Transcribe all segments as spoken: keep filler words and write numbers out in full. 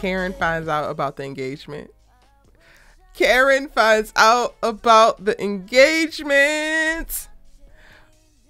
Karen finds out about the engagement. Karen finds out about the engagement.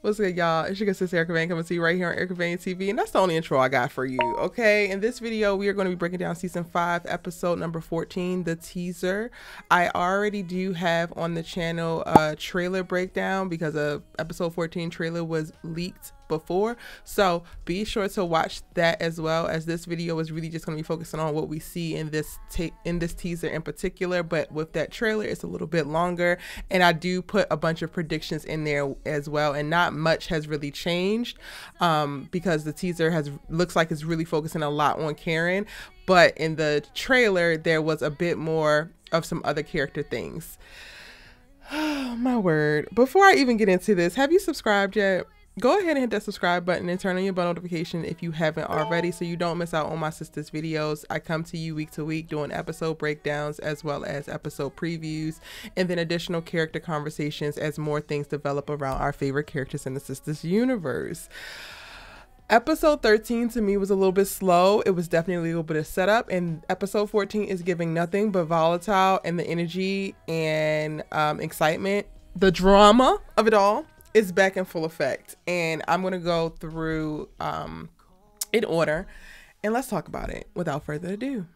What's good, y'all? It's your good sister Erica Vane coming to you right here on Erica Vane T V, and that's the only intro I got for you, okay? In this video, we are going to be breaking down season five, episode number fourteen, the teaser. I already do have on the channel a trailer breakdown because a episode fourteen trailer was leaked before, so be sure to watch that, as well as this video is really just going to be focusing on what we see in this in this teaser in particular. But with that trailer, it's a little bit longer, and I do put a bunch of predictions in there as well, and not much has really changed um because the teaser has looks like it's really focusing a lot on Karen, but in the trailer there was a bit more of some other character things. Oh my word. Before I even get into this, have you subscribed yet? Go ahead and hit that subscribe button and turn on your bell notification if you haven't already, so you don't miss out on my sister's videos. I come to you week to week doing episode breakdowns as well as episode previews, and then additional character conversations as more things develop around our favorite characters in the sister's universe. Episode thirteen to me was a little bit slow. It was definitely a little bit of setup, and episode fourteen is giving nothing but volatile, and the energy and um, excitement, the drama of it all, it's back in full effect. And I'm gonna go through um in order, and let's talk about it without further ado.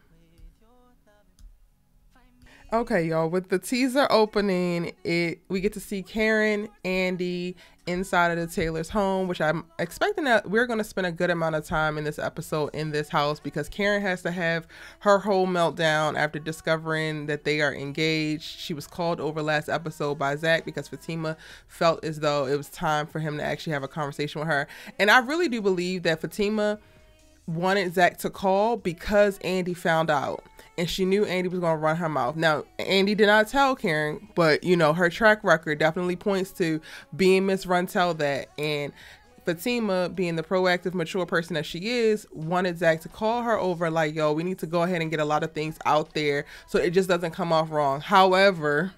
Okay, y'all, with the teaser opening, it we get to see Karen, Andi inside of the Taylor's home, which I'm expecting that we're going to spend a good amount of time in this episode in this house, because Karen has to have her whole meltdown after discovering that they are engaged. She was called over last episode by Zac because Fatima felt as though it was time for him to actually have a conversation with her. And I really do believe that Fatima wanted Zac to call because Andi found out, and she knew Andi was going to run her mouth. Now, Andi did not tell Karen, but, you know, her track record definitely points to being Miss Run Tell That. And Fatima, being the proactive, mature person that she is, wanted Zac to call her over like, yo, we need to go ahead and get a lot of things out there so it just doesn't come off wrong. However,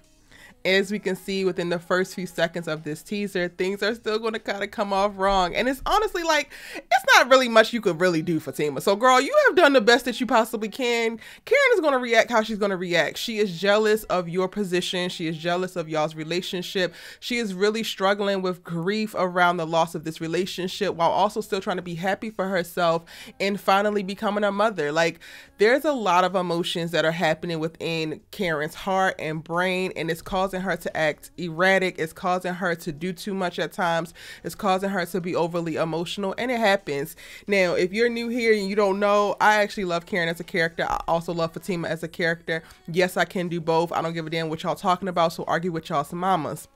as we can see within the first few seconds of this teaser, things are still going to kind of come off wrong. And it's honestly like, it's not really much you could really do, Fatima. So girl, you have done the best that you possibly can. Karen is going to react how she's going to react. She is jealous of your position. She is jealous of y'all's relationship. She is really struggling with grief around the loss of this relationship, while also still trying to be happy for herself and finally becoming a mother. Like, there's a lot of emotions that are happening within Karen's heart and brain, and it's causing her to act erratic. It's causing her to do too much at times. It's causing her to be overly emotional, and it happens. Now, if you're new here and you don't know, I actually love Karen as a character. I also love Fatima as a character. Yes, I can do both. I don't give a damn what y'all talking about, so argue with y'all some mamas.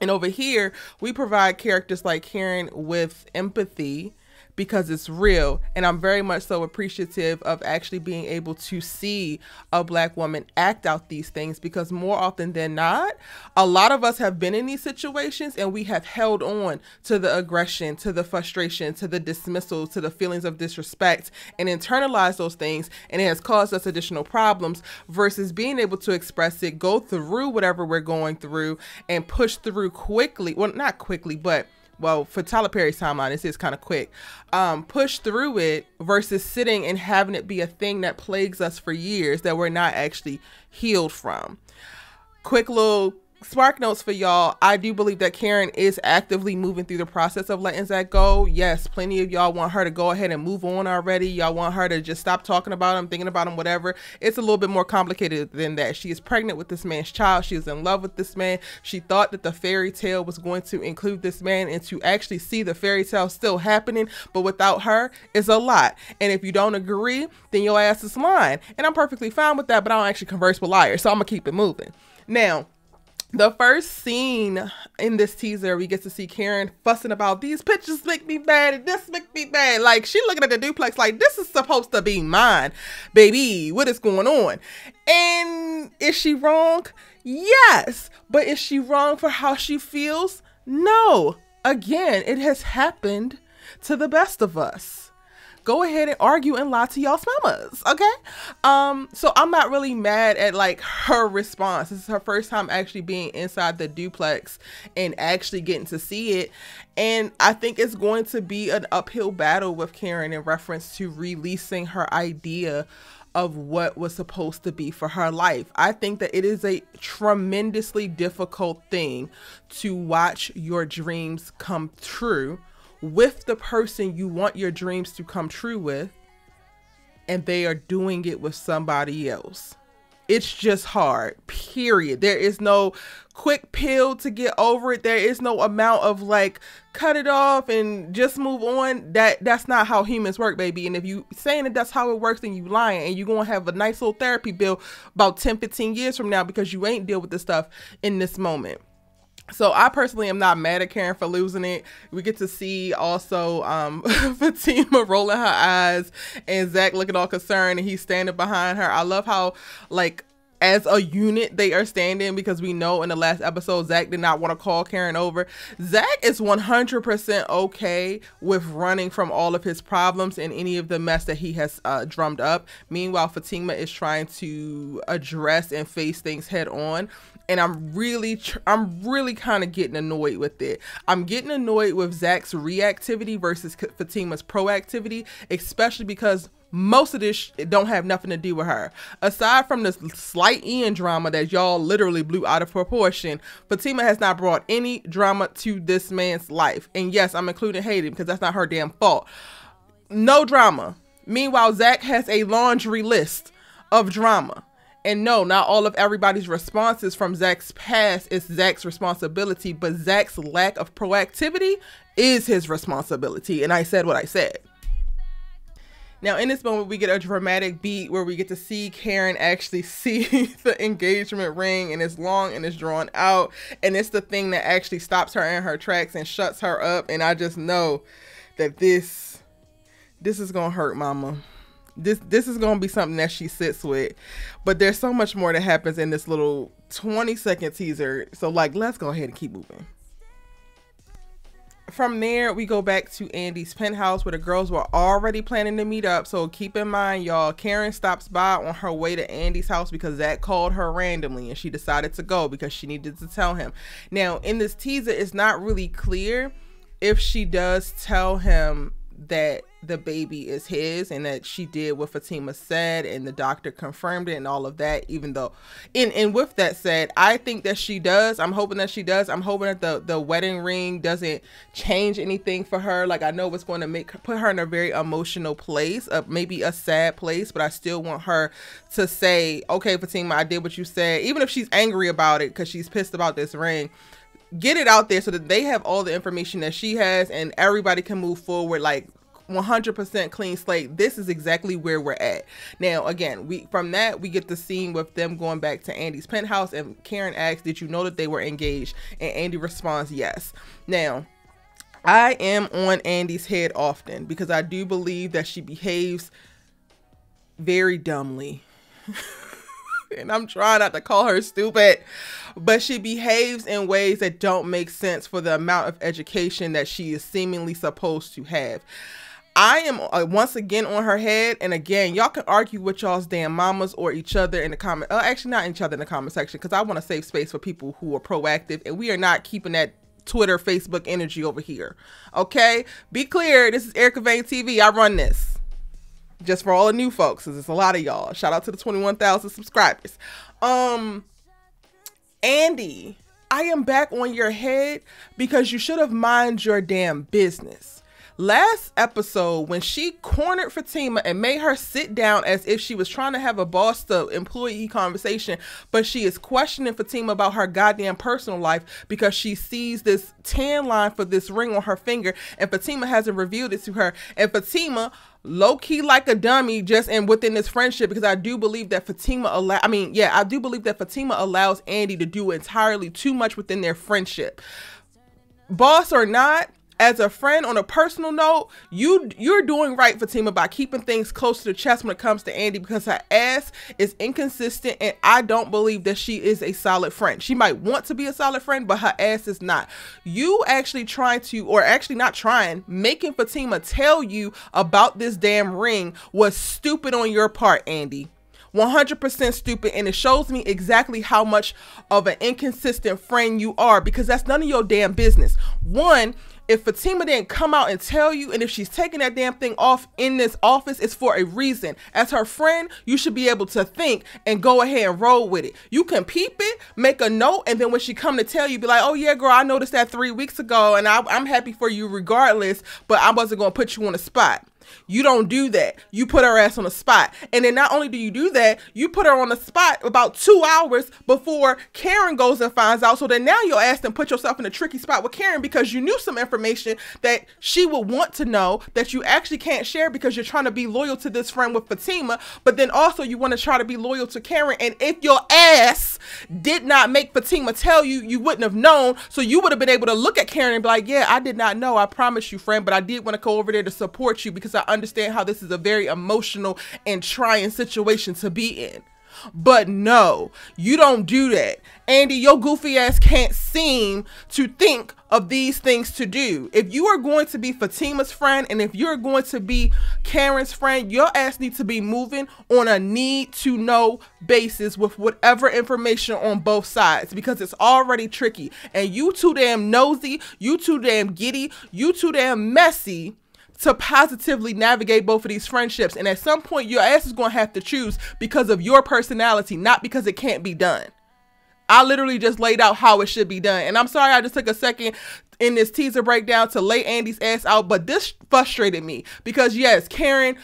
And over here, we provide characters like Karen with empathy, because it's real. And I'm very much so appreciative of actually being able to see a Black woman act out these things, because more often than not, a lot of us have been in these situations and we have held on to the aggression, to the frustration, to the dismissal, to the feelings of disrespect, and internalized those things, and it has caused us additional problems, versus being able to express it, go through whatever we're going through, and push through quickly. Well, not quickly, but well, for Tyler Perry's timeline, this is kind of quick. Um, push through it versus sitting and having it be a thing that plagues us for years that we're not actually healed from. Quick little spark notes for y'all. I do believe that Karen is actively moving through the process of letting Zac go. Yes, plenty of y'all want her to go ahead and move on already. Y'all want her to just stop talking about him, thinking about him, whatever. It's a little bit more complicated than that. She is pregnant with this man's child. She is in love with this man. She thought that the fairy tale was going to include this man, and to actually see the fairy tale still happening but without her is a lot. And if you don't agree, then your ass is lying, and I'm perfectly fine with that, but I don't actually converse with liars, so I'm gonna keep it moving. Now, the first scene in this teaser, we get to see Karen fussing about, these pictures make me mad and this make me mad. Like, she looking at the duplex like, this is supposed to be mine, baby. What is going on? And is she wrong? Yes. But is she wrong for how she feels? No. Again, it has happened to the best of us. go ahead and argue and lie to y'all's mamas, okay? Um, so I'm not really mad at like her response. This is her first time actually being inside the duplex and actually getting to see it. And I think it's going to be an uphill battle with Karen in reference to releasing her idea of what was supposed to be for her life. I think that it is a tremendously difficult thing to watch your dreams come true with the person you want your dreams to come true with, and they are doing it with somebody else. It's just hard, period. There is no quick pill to get over it. There is no amount of like, cut it off and just move on. That that's not how humans work, baby. And if you saying that that's how it works, then you lying, and you're gonna have a nice little therapy bill about ten, fifteen years from now because you ain't deal with this stuff in this moment. So I personally am not mad at Karen for losing it. We get to see also um, Fatima rolling her eyes and Zac looking all concerned, and he's standing behind her. I love how, like, as a unit, they are standing, because we know in the last episode, Zac did not want to call Karen over. Zac is one hundred percent okay with running from all of his problems and any of the mess that he has uh, drummed up. Meanwhile, Fatima is trying to address and face things head on. And I'm really, tr I'm really kind of getting annoyed with it. I'm getting annoyed with Zac's reactivity versus Fatima's proactivity, especially because most of this sh don't have nothing to do with her. Aside from this slight Ian drama that y'all literally blew out of proportion, Fatima has not brought any drama to this man's life. And yes, I'm including Hayden because that's not her damn fault. No drama. Meanwhile, Zac has a laundry list of drama. And no, not all of everybody's responses from Zac's past is Zac's responsibility, but Zac's lack of proactivity is his responsibility. And I said what I said. Now, in this moment, we get a dramatic beat where we get to see Karen actually see the engagement ring, and it's long and it's drawn out. And it's the thing that actually stops her in her tracks and shuts her up. And I just know that this, this is going to hurt mama. This, this is going to be something that she sits with. But there's so much more that happens in this little twenty second teaser. So, like, let's go ahead and keep moving. From there, we go back to Andi's penthouse where the girls were already planning to meet up. So keep in mind, y'all, Karen stops by on her way to Andi's house because Zac called her randomly and she decided to go because she needed to tell him. Now, in this teaser, it's not really clear if she does tell him that the baby is his and that she did what Fatima said and the doctor confirmed it and all of that. Even though, and, and with that said, I think that she does. I'm hoping that she does. I'm hoping that the, the wedding ring doesn't change anything for her. Like, I know it's going to make put her in a very emotional place, uh, maybe a sad place, but I still want her to say, okay, Fatima, I did what you said. Even if she's angry about it because she's pissed about this ring, get it out there so that they have all the information that she has and everybody can move forward like one hundred percent clean slate. This is exactly where we're at now. Again, we from that we get the scene with them going back to Andi's penthouse, and Karen asks, did you know that they were engaged? And Andi responds, yes. Now, I am on Andi's head often because I do believe that she behaves very dumbly. And I'm trying not to call her stupid, but she behaves in ways that don't make sense for the amount of education that she is seemingly supposed to have. I am uh, once again on her head. And again, y'all can argue with y'all's damn mamas or each other in the comment. Uh, actually, not each other in the comment section, because I want to save space for people who are proactive, and we are not keeping that Twitter, Facebook energy over here. Okay, be clear. This is Erica Vane T V. I run this. Just for all the new folks, because it's a lot of y'all. Shout out to the twenty-one thousand subscribers. Um, Andi, I am back on your head because you should have minded your damn business. Last episode, when she cornered Fatima and made her sit down as if she was trying to have a boss to employee conversation, but she is questioning Fatima about her goddamn personal life because she sees this tan line for this ring on her finger and Fatima hasn't revealed it to her. And Fatima, low key like a dummy, just and within this friendship, because I do believe that Fatima allow I mean, yeah, I do believe that Fatima allows Andi to do entirely too much within their friendship. Boss or not, as a friend, on a personal note, you, you're doing right, Fatima, by keeping things close to the chest when it comes to Andi, because her ass is inconsistent, and I don't believe that she is a solid friend. She might want to be a solid friend, but her ass is not. You actually trying to, or actually not trying, making Fatima tell you about this damn ring was stupid on your part, Andi. one hundred percent stupid, and it shows me exactly how much of an inconsistent friend you are, because that's none of your damn business. One, if Fatima didn't come out and tell you, and if she's taking that damn thing off in this office, it's for a reason. As her friend, you should be able to think and go ahead and roll with it. You can peep it, make a note, and then when she come to tell you, be like, oh yeah, girl, I noticed that three weeks ago, and I, I'm happy for you regardless, but I wasn't going to put you on the spot. You don't do that. You put her ass on the spot. And then not only do you do that, you put her on the spot about two hours before Karen goes and finds out. So then now you'll ask them, put yourself in a tricky spot with Karen, because you knew some information that she would want to know that you actually can't share, because you're trying to be loyal to this friend with Fatima, but then also you want to try to be loyal to Karen. And if your ass did not make Fatima tell you, you wouldn't have known. So you would have been able to look at Karen and be like, yeah, I did not know. I promise you, friend, but I did want to go over there to support you, because I understand how this is a very emotional and trying situation to be in. But no, you don't do that. Andi, your goofy ass can't seem to think of these things to do. If you are going to be Fatima's friend, and if you're going to be Karen's friend, your ass needs to be moving on a need to know basis with whatever information on both sides, because it's already tricky. And you too damn nosy, you too damn giddy, you too damn messy to positively navigate both of these friendships. And at some point, your ass is going to have to choose because of your personality, not because it can't be done. I literally just laid out how it should be done. And I'm sorry I just took a second in this teaser breakdown to lay Andi's ass out, but this frustrated me because, yes, Karen,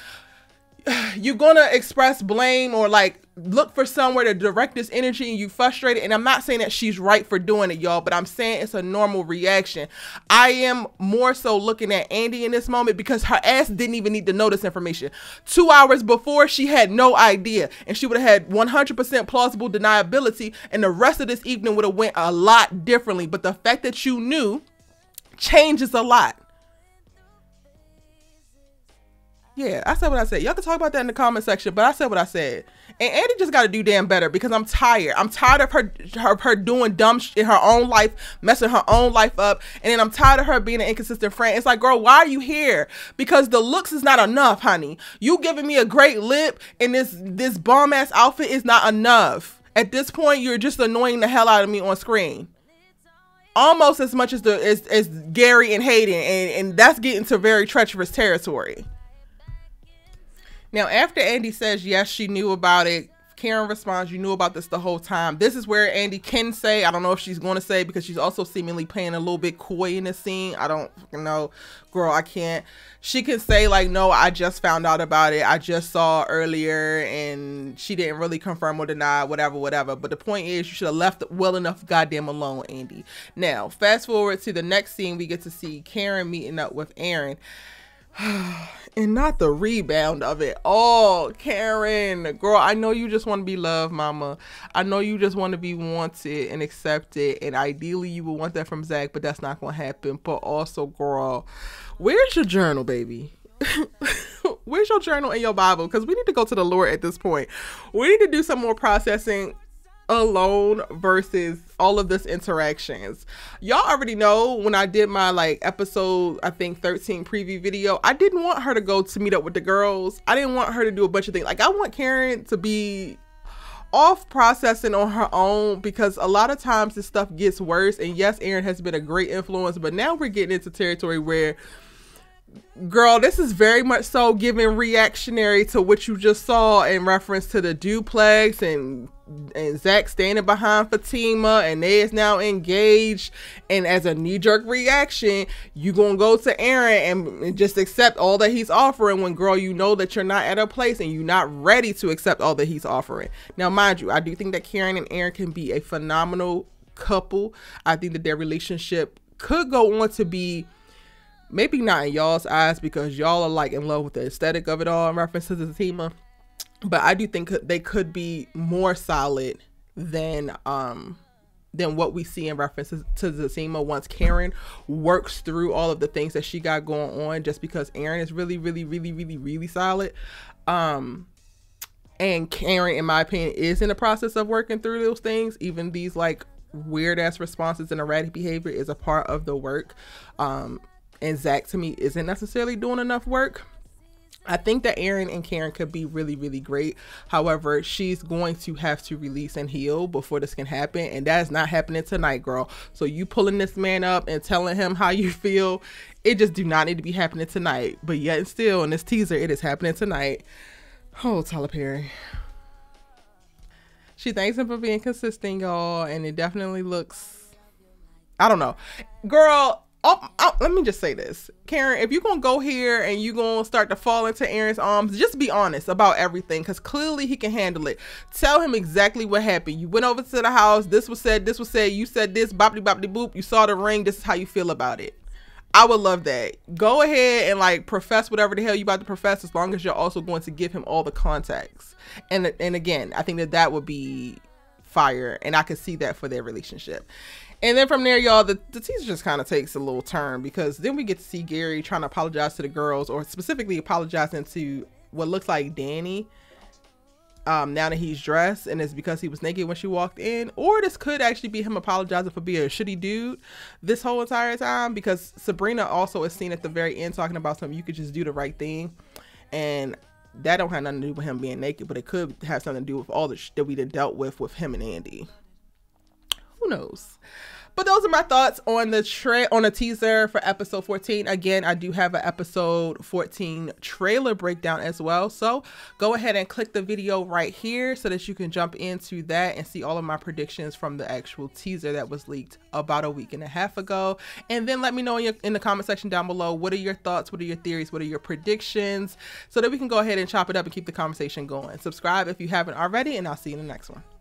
you're going to express blame or like look for somewhere to direct this energy, and you frustrated. And I'm not saying that she's right for doing it, y'all, but I'm saying it's a normal reaction. I am more so looking at Andi in this moment because her ass didn't even need to know this information. Two hours before, she had no idea, and she would have had one hundred percent plausible deniability, and the rest of this evening would have went a lot differently. But the fact that you knew changes a lot. Yeah, I said what I said. Y'all can talk about that in the comment section, but I said what I said. And Andi just got to do damn better, because I'm tired. I'm tired of her, her, her doing dumb shit in her own life, messing her own life up. And then I'm tired of her being an inconsistent friend. It's like, girl, why are you here? Because the looks is not enough, honey. You giving me a great lip and this, this bomb ass outfit is not enough. At this point, you're just annoying the hell out of me on screen. Almost as much as, the, as, as Gary and Hayden. And, and that's getting to very treacherous territory. Now, after Andi says, yes, she knew about it, Karen responds, you knew about this the whole time. This is where Andi can say, I don't know if she's going to say, because she's also seemingly playing a little bit coy in this scene. I don't fucking know. Girl, I can't. She can say, like, no, I just found out about it. I just saw earlier, and she didn't really confirm or deny, whatever, whatever. But the point is, you should have left well enough goddamn alone, Andi. Now, fast forward to the next scene, we get to see Karen meeting up with Aaron. And not the rebound of it all. Oh, Karen, girl, I know you just want to be loved, mama. I know you just want to be wanted and accepted, and ideally you would want that from Zac, but that's not gonna happen. But also, girl, where's your journal, baby? Where's your journal and your Bible? Because we need to go to the Lord at this point. We need to do some more processing alone versus all of this interactions. Y'all already know when I did my like episode, I think thirteen preview video, I didn't want her to go to meet up with the girls. I didn't want her to do a bunch of things. Like, I want Karen to be off processing on her own, because a lot of times this stuff gets worse. And yes, Aaron has been a great influence, but now we're getting into territory where, girl, this is very much so giving reactionary to what you just saw in reference to the duplex and and Zac standing behind Fatima, and they is now engaged. And as a knee-jerk reaction, you gonna go to Aaron and, and just accept all that he's offering, when, girl, you know that you're not at a place and you're not ready to accept all that he's offering. Now, mind you, I do think that Karen and Aaron can be a phenomenal couple. I think that their relationship could go on to be, maybe not in y'all's eyes, because y'all are like in love with the aesthetic of it all in reference to Zatima, but I do think they could be more solid than um than what we see in references to Zatima once Karen works through all of the things that she got going on, just because Aaron is really, really, really, really, really solid. Um, and Karen, in my opinion, is in the process of working through those things. Even these like weird ass responses and erratic behavior is a part of the work. Um, and Zac, to me, isn't necessarily doing enough work. I think that Aaron and Karen could be really, really great. However, she's going to have to release and heal before this can happen. And that is not happening tonight, girl. So you pulling this man up and telling him how you feel, it just do not need to be happening tonight. But yet and still, in this teaser, it is happening tonight. Oh, Tyler Perry. She thanks him for being consistent, y'all. And it definitely looks, I don't know. Girl. Oh, oh, let me just say this, Karen, if you're going to go here and you're going to start to fall into Aaron's arms, just be honest about everything, because clearly he can handle it. Tell him exactly what happened. You went over to the house. This was said. This was said. You said this. Bopty bopty boop. You saw the ring. This is how you feel about it. I would love that. Go ahead and like profess whatever the hell you about to profess, as long as you're also going to give him all the context. And, and again, I think that that would be fire, and I could see that for their relationship. And then from there, y'all, the, the teaser just kind of takes a little turn, because then we get to see Gary trying to apologize to the girls, or specifically apologizing to what looks like Danny um, now that he's dressed, and it's because he was naked when she walked in. Or this could actually be him apologizing for being a shitty dude this whole entire time, because Sabrina also is seen at the very end talking about something, you could just do the right thing. And that don't have nothing to do with him being naked, but it could have something to do with all the shit that we done dealt with with him and Andi. Who knows? But those are my thoughts on the tra on a teaser for episode fourteen. Again, I do have an episode fourteen trailer breakdown as well. So go ahead and click the video right here so that you can jump into that and see all of my predictions from the actual teaser that was leaked about a week and a half ago. And then let me know in, your, in the comment section down below, what are your thoughts? What are your theories? What are your predictions? So that we can go ahead and chop it up and keep the conversation going. Subscribe if you haven't already, and I'll see you in the next one.